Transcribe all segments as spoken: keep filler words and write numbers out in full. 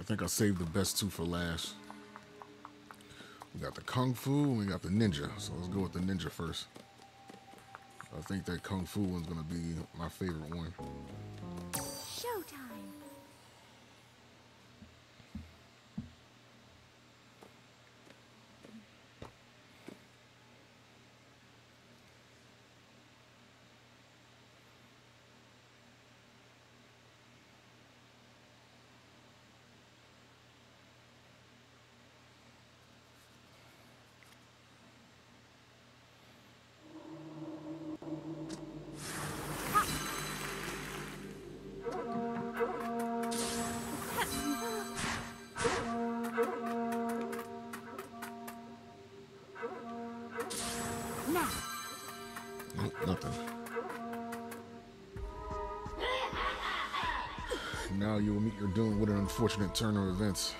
I think I saved the best two for last. We got the Kung Fu and we got the Ninja. So let's go with the Ninja first. I think that Kung Fu one's gonna be my favorite one. Showtime. Now you will meet your doom with an unfortunate turn of events.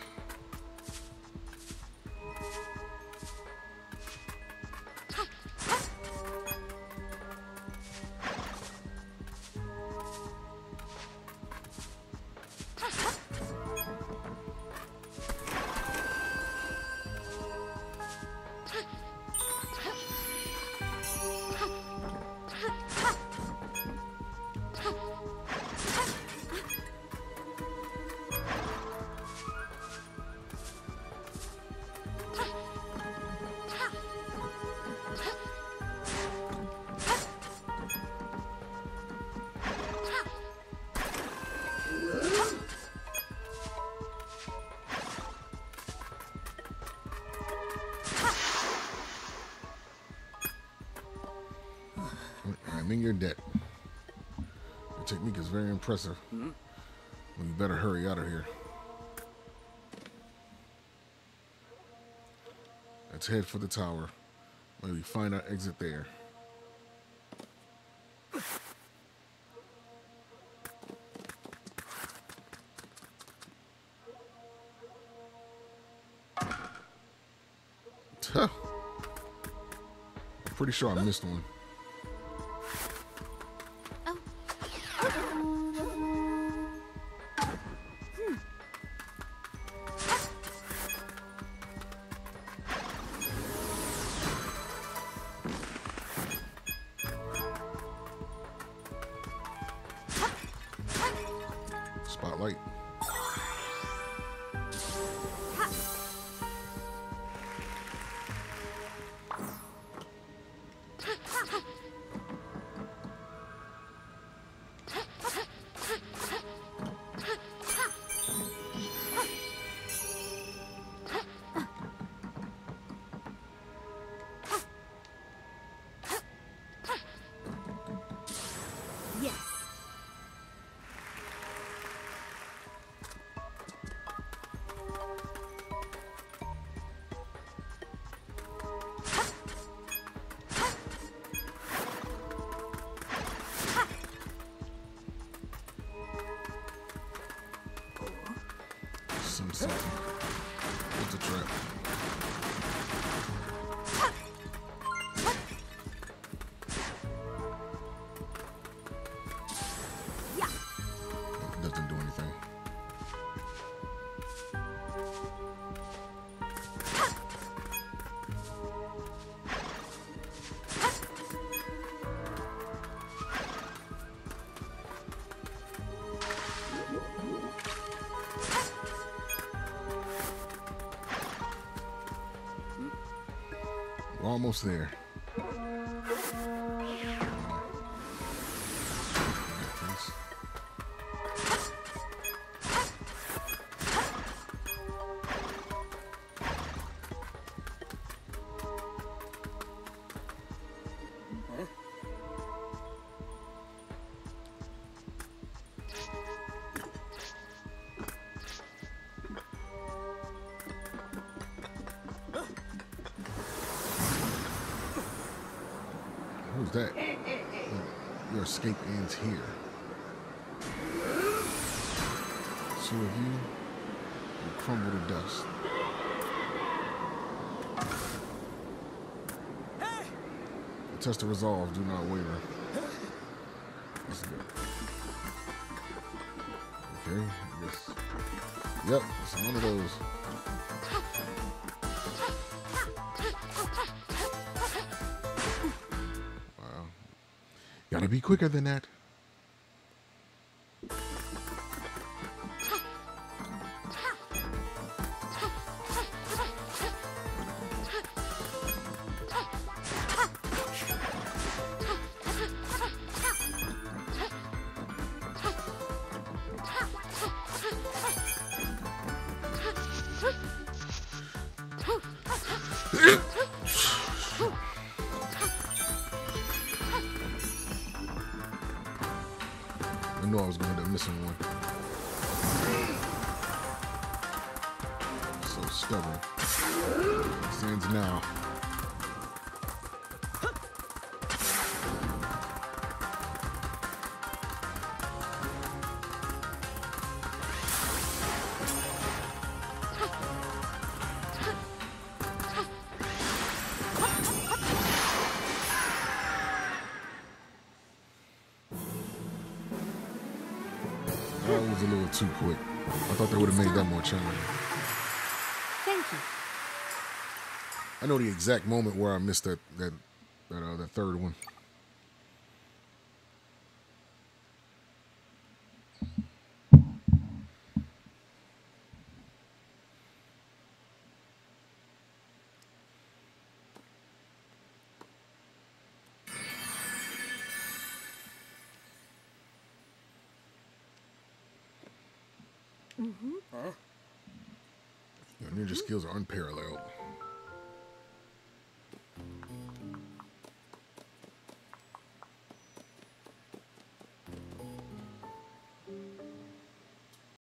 Very impressive. Mm-hmm. We better hurry out of here. Let's head for the tower. Maybe find our exit there. Huh. I'm pretty sure I missed one. Almost there. That your escape ends here. So if you, you crumble to dust. The test of resolve, do not waver. That's good. Okay, yes. Yep, it's one of those. Wow. Gotta be quicker than that. I knew I was going to miss one. So stubborn. Stands now. That was a little too quick. I thought they would have made that more challenging. Thank you. I know the exact moment where I missed that that that, uh, that third one. Mm-hmm. Huh? Your ninja mm-hmm. skills are unparalleled.